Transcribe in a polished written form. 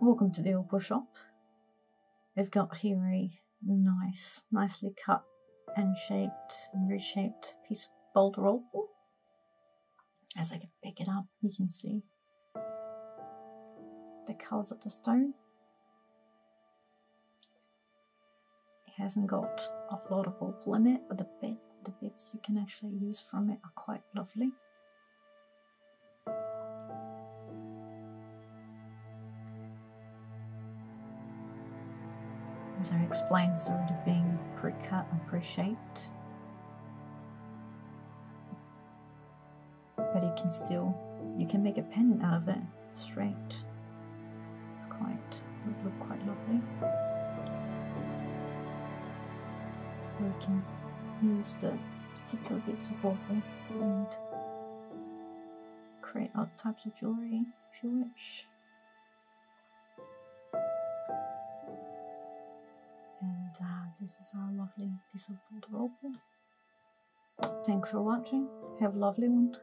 Welcome to the old push-up. We've got here a nicely cut and shaped and reshaped piece of boulder roll. As I can pick it up, you can see the colours of the stone. It hasn't got a lot of opal in it, but the bits you can actually use from it are quite lovely. As I explained, it's already being pre-cut and pre-shaped, but you can make a pendant out of it straight. It would look quite lovely. We can use the particular bits of opal and create other types of jewellery if you wish. And this is our lovely piece of boulder opal. Thanks for watching. Have a lovely one.